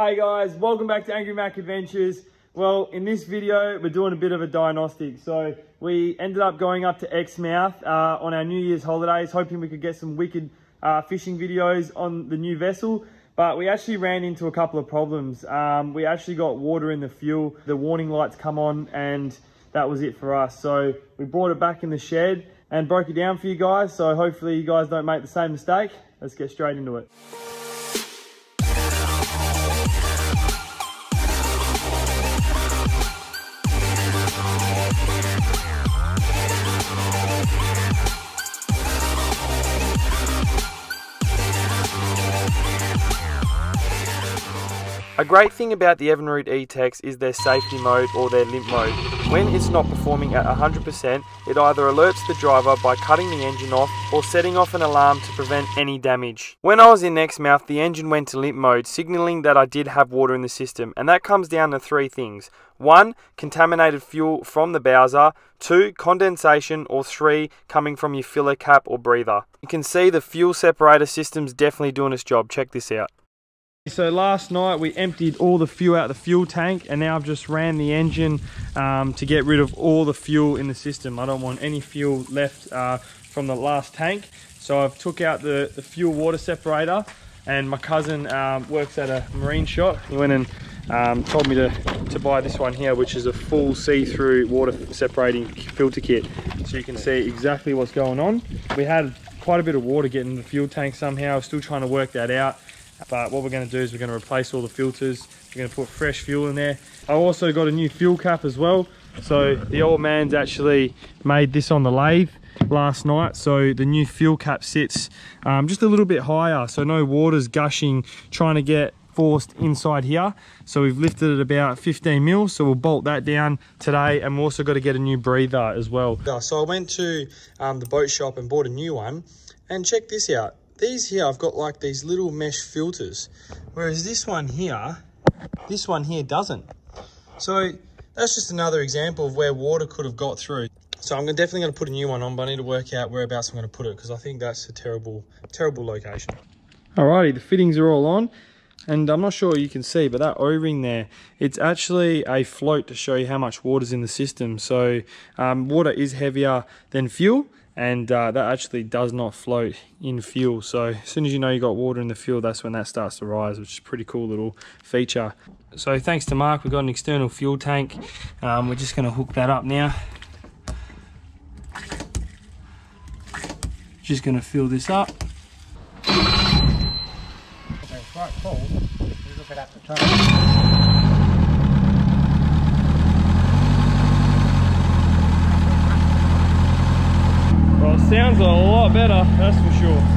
Hey guys, welcome back to Angry Mack Adventures. Well, in this video, we're doing a bit of a diagnostic. So we ended up going up to Exmouth on our New Year's holidays, hoping we could get some wicked fishing videos on the new vessel. But we actually ran into a couple of problems. We actually got water in the fuel, the warning lights come on, and that was it for us. So we brought it back in the shed and broke it down for you guys. So hopefully you guys don't make the same mistake. Let's get straight into it. A great thing about the Evinrude E-TECs is their safety mode or their limp mode. When it's not performing at 100%, it either alerts the driver by cutting the engine off or setting off an alarm to prevent any damage. When I was in Exmouth, the engine went to limp mode, signalling that I did have water in the system, and that comes down to three things. 1. Contaminated fuel from the bowser. 2. Condensation. Or 3. Coming from your filler cap or breather. You can see the fuel separator system's definitely doing its job. Check this out. So last night we emptied all the fuel out of the fuel tank, and now I've just ran the engine to get rid of all the fuel in the system. I don't want any fuel left from the last tank. So I've took out the fuel water separator, and my cousin works at a marine shop. He went and told me to buy this one here, which is a full see-through water separating filter kit. So you can see exactly what's going on. We had quite a bit of water getting in the fuel tank somehow. I'm still trying to work that out. But what we're going to do is we're going to replace all the filters. We're going to put fresh fuel in there. I also got a new fuel cap as well. So the old man's actually made this on the lathe last night. So the new fuel cap sits just a little bit higher. So no water's gushing, trying to get forced inside here. So we've lifted it about 15 mil. So we'll bolt that down today. And we've also got to get a new breather as well. So I went to the boat shop and bought a new one. And check this out. These here, I've got like these little mesh filters, whereas this one here doesn't. So that's just another example of where water could have got through. So I'm definitely going to put a new one on, but I need to work out whereabouts I'm going to put it, because I think that's a terrible location. Alrighty, the fittings are all on, and I'm not sure you can see, but that O-ring there, it's actually a float to show you how much water's in the system. So water is heavier than fuel. And that actually does not float in fuel. So as soon as you know you got water in the fuel, that's when that starts to rise, which is a pretty cool little feature. So thanks to Mark, we've got an external fuel tank. We're just going to hook that up now. Just going to fill this up. It's quite cold. You look at the top. Sounds a lot better, that's for sure.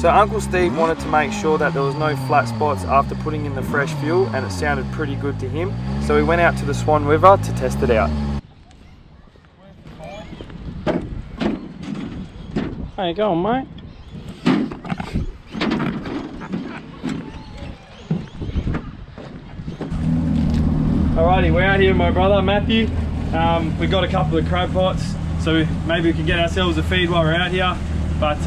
So Uncle Steve wanted to make sure that there was no flat spots after putting in the fresh fuel, and it sounded pretty good to him. So we went out to the Swan River to test it out. How you going, mate? Alrighty, we're out here with my brother Matthew. We got a couple of crab pots, so maybe we can get ourselves a feed while we're out here. But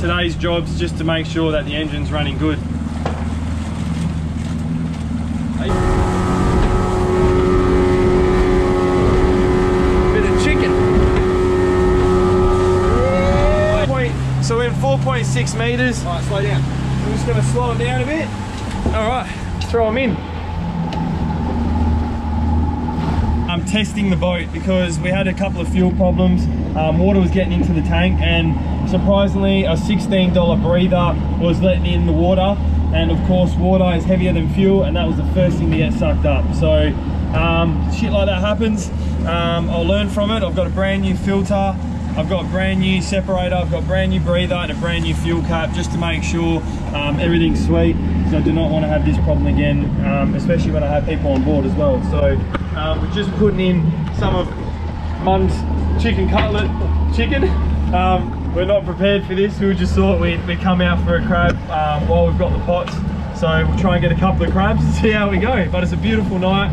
today's job's just to make sure that the engine's running good. Bit of chicken. So we're in 4.6 meters. All right, slow down. We're just gonna slow it down a bit. All right, throw them in. I'm testing the boat because we had a couple of fuel problems. Water was getting into the tank, and surprisingly a $16 breather was letting in the water, and of course water is heavier than fuel, and that was the first thing to get sucked up. So shit like that happens. I'll learn from it. I've got a brand new filter, I've got a brand new separator, I've got a brand new breather and a brand new fuel cap, just to make sure everything's sweet. because I do not want to have this problem again, especially when I have people on board as well. So we're just putting in some of Mum's chicken cutlet chicken. We're not prepared for this. We just thought we'd come out for a crab while we've got the pots. So we'll try and get a couple of crabs and see how we go. But it's a beautiful night.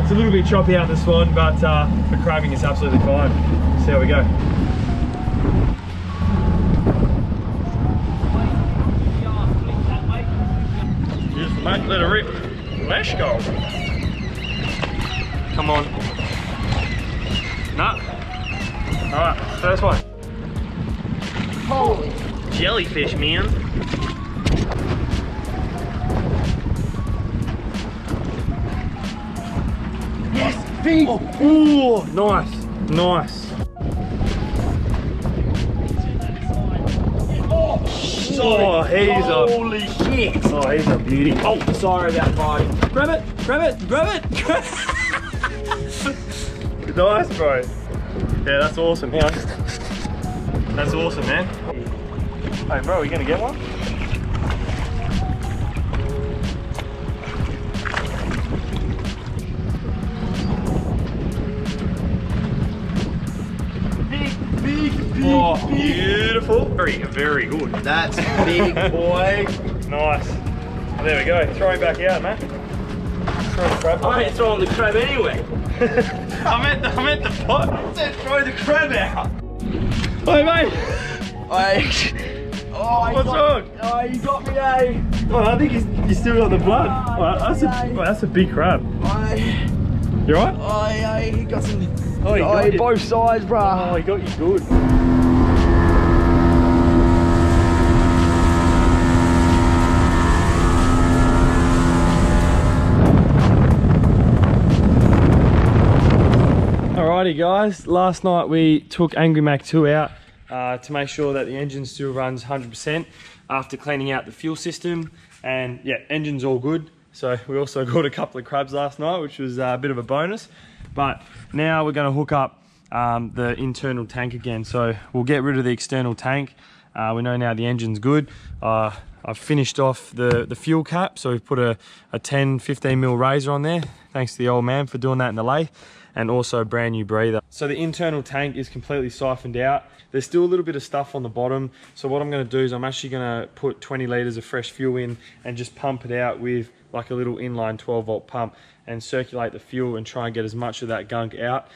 It's a little bit choppy out in the Swan, but for crabbing it's absolutely fine. See how we go. Mate, let it rip. Let's go. Come on. Nah. Alright, first one. Holy jellyfish, man. Yes, big. Oh, ooh, nice, nice. Oh, he's holy a shit! Oh, he's a beauty. Oh, sorry about mine. Grab it, grab it, grab it. Nice, bro. Yeah, that's awesome. Yeah. That's awesome, man. Hey, bro, are you gonna get one? Oh, beautiful. Very, very good. That's big, boy. Nice. Well, there we go. Throw it back out, man. Throw the crab. I ain't throwing the crab anyway. I'm at the pot. I said throw the crab out. Hey, mate. What's wrong? Oh, you got me, eh? Well, I think he's still got the blood. Oh, that's a big crab. You all right? He got some... he got both sides, bruh. Oh, he got you good. Alrighty guys, last night we took Angry Mack 2 out to make sure that the engine still runs 100% after cleaning out the fuel system, and yeah, engine's all good. So we also caught a couple of crabs last night, which was a bit of a bonus, but now we're going to hook up the internal tank again. So we'll get rid of the external tank. We know now the engine's good. I've finished off the fuel cap, so we've put a 10-15mm razor on there, thanks to the old man for doing that in the lathe, and also a brand new breather. So the internal tank is completely siphoned out. There's still a little bit of stuff on the bottom, so what I'm going to do is I'm actually going to put 20 litres of fresh fuel in and just pump it out with like a little inline 12-volt pump and circulate the fuel and try and get as much of that gunk out.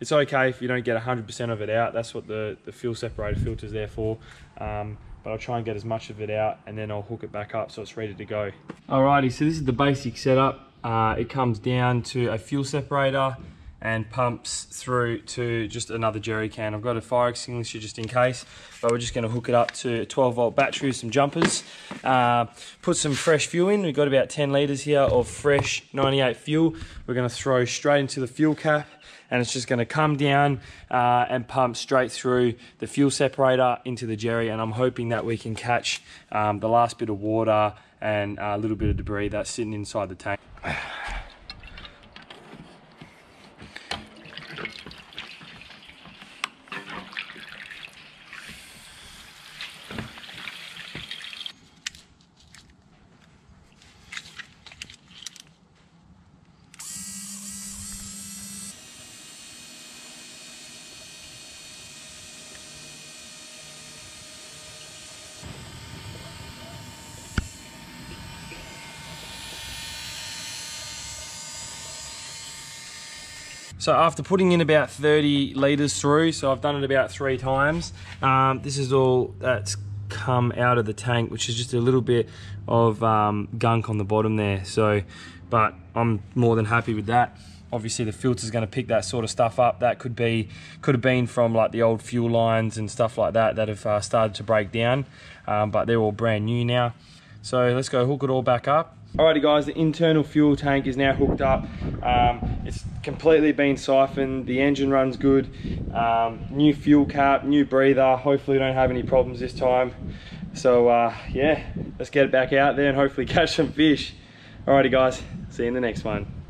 It's okay if you don't get 100% of it out. That's what the fuel separator filter's there for. But I'll try and get as much of it out, and then I'll hook it back up so it's ready to go. Alrighty, so this is the basic setup. It comes down to a fuel separator and pumps through to just another jerry can. I've got a fire extinguisher just in case, but we're just going to hook it up to a 12-volt battery with some jumpers. Put some fresh fuel in. We've got about 10 litres here of fresh 98 fuel. We're going to throw straight into the fuel cap, and it's just going to come down and pump straight through the fuel separator into the jerry, and I'm hoping that we can catch the last bit of water and a little bit of debris that's sitting inside the tank. So after putting in about 30 litres through, so I've done it about 3 times, this is all that's come out of the tank, which is just a little bit of gunk on the bottom there. So, but I'm more than happy with that. Obviously the filter's going to pick that sort of stuff up. That could have been from like the old fuel lines and stuff like that that have started to break down, but they're all brand new now. So let's go hook it all back up. Alrighty guys, the internal fuel tank is now hooked up. It's completely been siphoned, the engine runs good, new fuel cap, new breather, hopefully don't have any problems this time. So yeah, let's get it back out there and hopefully catch some fish. Alrighty guys, see you in the next one.